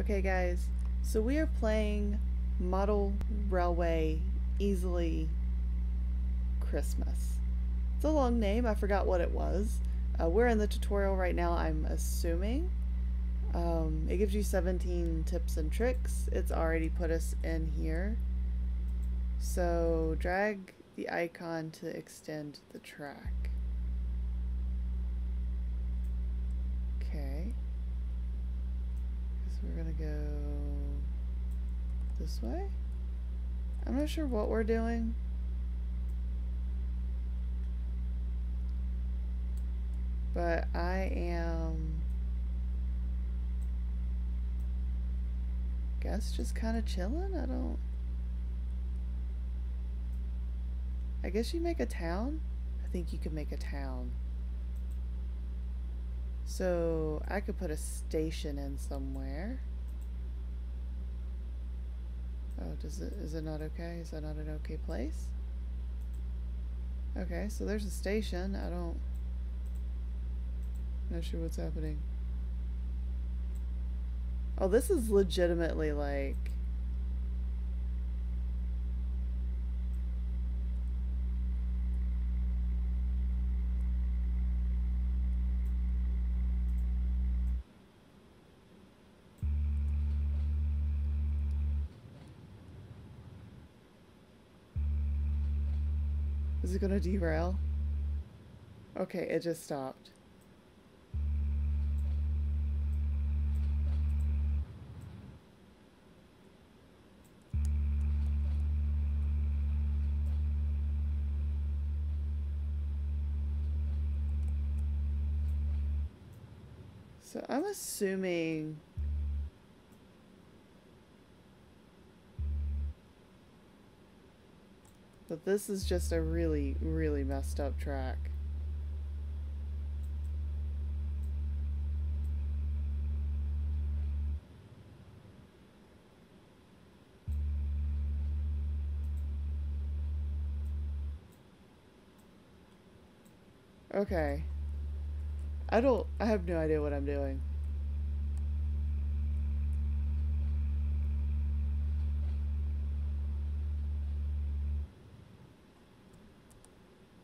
Okay guys, so we are playing Model Railway Easily Christmas. It's a long name, I forgot what it was. We're in the tutorial right now, I'm assuming. It gives you 17 tips and tricks. It's already put us in here. So drag the icon to extend the track. Okay. So we're gonna go this way. I'm not sure what we're doing. But I am, I guess, just kind of chilling. I guess you make a town? I think you could make a town. So I could put a station in somewhere. Oh, is it not okay? Is that not an okay place? Okay, so there's a station. Not sure what's happening. Oh, this is legitimately like, is it gonna derail? Okay, it just stopped. So I'm assuming that this is just a really, really messed up track. Okay. I have no idea what I'm doing.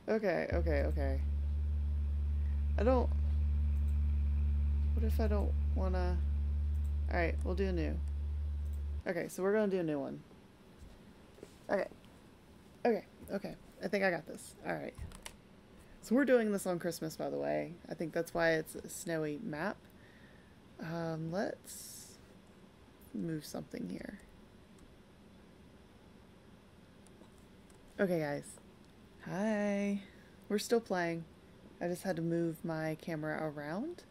Okay. What if I don't wanna? Alright, we'll do a new. Okay, so we're gonna do a new one. Okay. I think I got this. Alright. So we're doing this on Christmas, by the way. I think that's why it's a snowy map. Let's move something here. Okay, guys. Hi. We're still playing. I just had to move my camera around.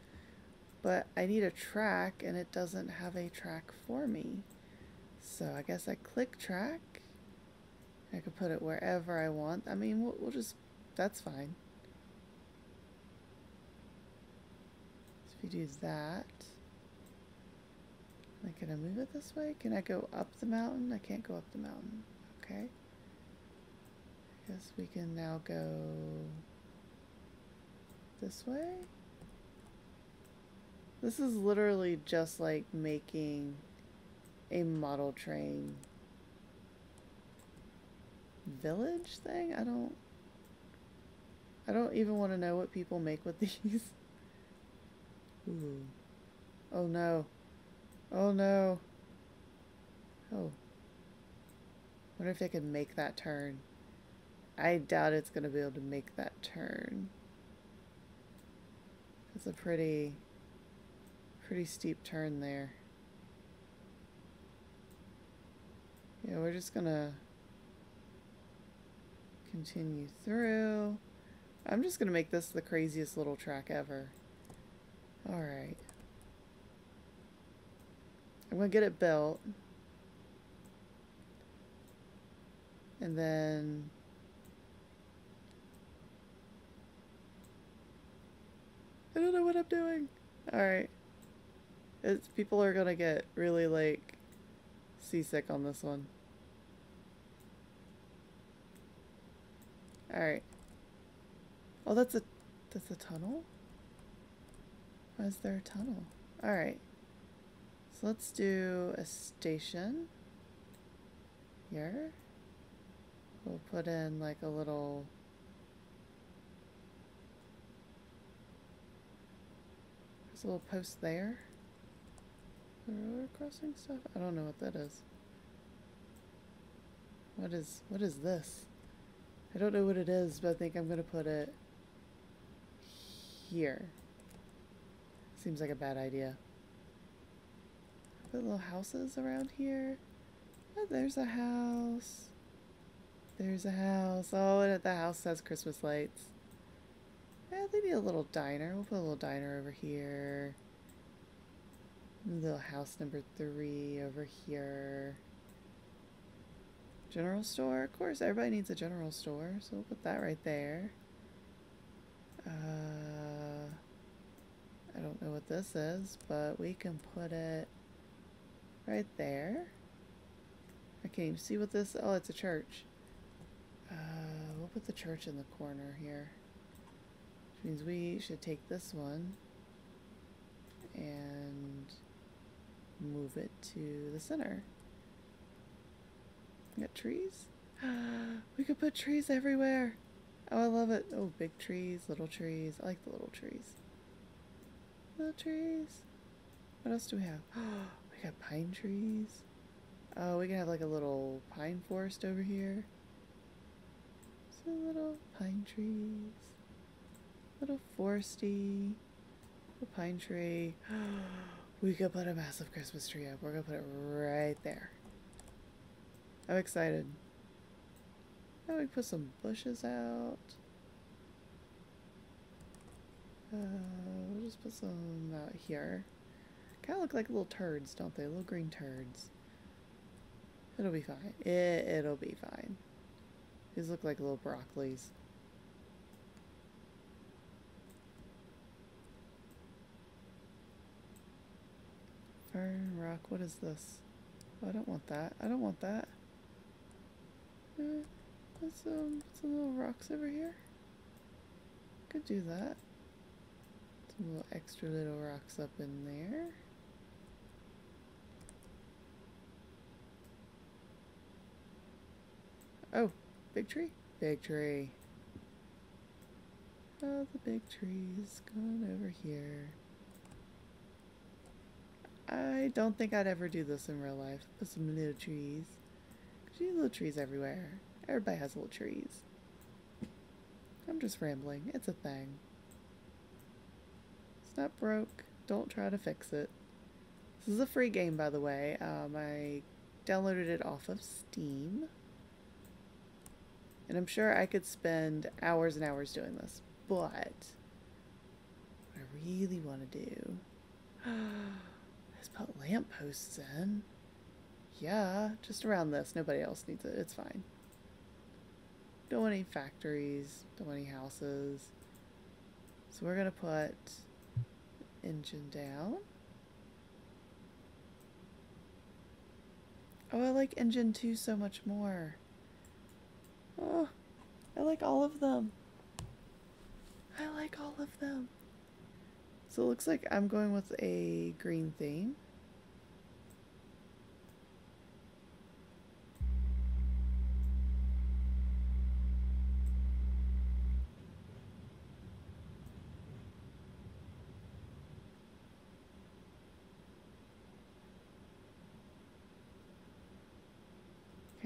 But I need a track, and it doesn't have a track for me. So I guess I click track. I could put it wherever I want. I mean, we'll just... that's fine. If you do that, can I move it this way? Can I go up the mountain? I can't go up the mountain. Okay. I guess we can now go this way. This is literally just like making a model train village thing. I don't even want to know what people make with these. Ooh. Oh no. Oh no. Oh. Wonder if they can make that turn. I doubt it's going to be able to make that turn. It's a pretty steep turn there. Yeah, we're just going to continue through. I'm just going to make this the craziest little track ever. Alright. I'm going to get it built. And then... I don't know what I'm doing. Alright. People are going to get really, like, seasick on this one. Alright. Oh, that's a tunnel? Why is there a tunnel? Alright. So let's do a station here. We'll put in like a little post there. The road crossing stuff? I don't know what that is. What is this? I don't know what it is, but I think I'm gonna put it here. Seems like a bad idea. Put little houses around here. Oh, there's a house. There's a house. Oh, and the house has Christmas lights. Yeah, they need a little diner. We'll put a little diner over here. Little house number 3 over here. General store. Of course, everybody needs a general store, so we'll put that right there. I don't know what this is, but we can put it right there. I can't even see what this... Oh, it's a church. We'll put the church in the corner here. Which means we should take this one and move it to the center. We got trees? We could put trees everywhere! Oh, I love it! Oh, big trees, little trees. I like the little trees. Little trees. What else do we have? Oh, we got pine trees. Oh, we can have like a little pine forest over here. So little pine trees. Little foresty. A pine tree. We could put a massive Christmas tree up. We're gonna put it right there. I'm excited. Now we can put some bushes out. We'll just put some out here. Kind of look like little turds, don't they? Little green turds. It'll be fine. It'll be fine. These look like little broccolis. Fern rock, what is this? Oh, I don't want that. I don't want that. Put some little rocks over here. Could do that. Some little extra little rocks up in there. Oh, big tree. Big tree. Oh, the big tree's gone over here. I don't think I'd ever do this in real life. Put some little trees. You need little trees everywhere. Everybody has little trees. I'm just rambling. It's a thing. It's not broke. Don't try to fix it. This is a free game, by the way. I downloaded it off of Steam. And I'm sure I could spend hours and hours doing this. But what I really want to do... put lampposts in. Yeah, just around this. Nobody else needs it. It's fine. Don't want any factories. Don't want any houses. So we're going to put engine down. Oh, I like engine 2 so much more. Oh, I like all of them. I like all of them. So it looks like I'm going with a green theme.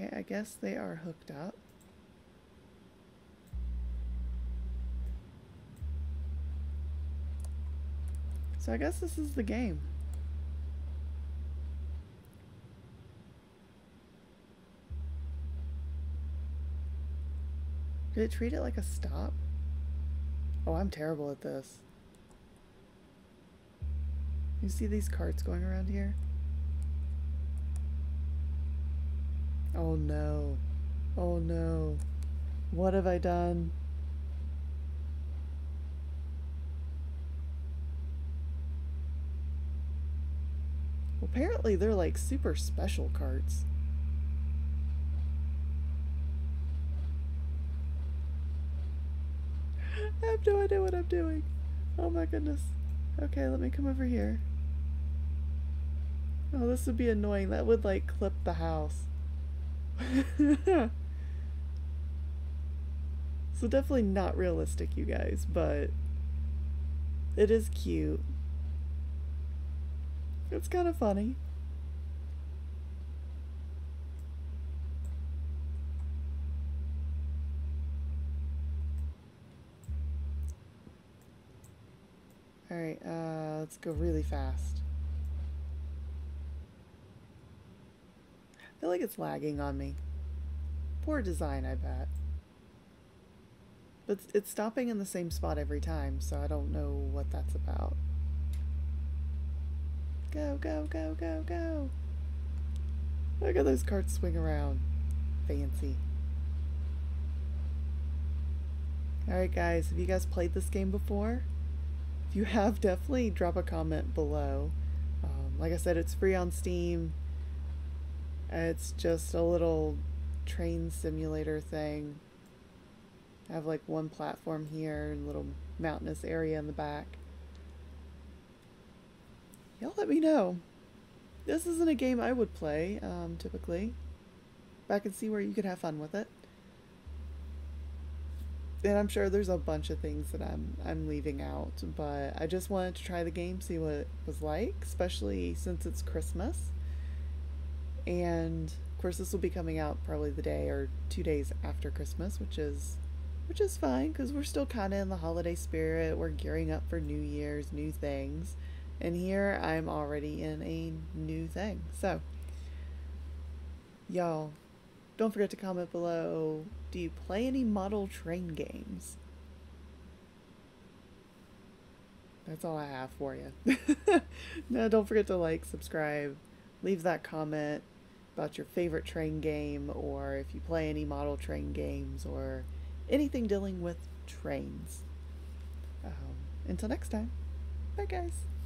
Okay, I guess they are hooked up. So I guess this is the game. Did it treat it like a stop? Oh, I'm terrible at this. You see these carts going around here? Oh no. Oh no. What have I done? Apparently they're like super special carts. I have no idea what I'm doing. Oh my goodness. Okay, let me come over here. Oh, this would be annoying. That would, like, clip the house. So definitely not realistic, you guys, but it is cute. It's kind of funny. All right, let's go really fast. I feel like it's lagging on me. Poor design, I bet. But it's stopping in the same spot every time, so I don't know what that's about. Go, go, go, go, go. Look at those carts swing around. Fancy. Alright guys, have you guys played this game before? If you have, definitely drop a comment below. Like I said, it's free on Steam. It's just a little train simulator thing. I have like one platform here and a little mountainous area in the back. Y'all let me know. This isn't a game I would play, typically. But I can see where you could have fun with it. And I'm sure there's a bunch of things that I'm leaving out, but I just wanted to try the game, see what it was like, especially since it's Christmas. And of course this will be coming out probably the day or 2 days after Christmas, which is fine because we're still kind of in the holiday spirit. We're gearing up for New Year's, new things, and here I'm already in a new thing. So y'all, don't forget to comment below, do you play any model train games? That's all I have for you. No, don't forget to like, subscribe, leave that comment about your favorite train game, or if you play any model train games or anything dealing with trains. Until next time, bye guys.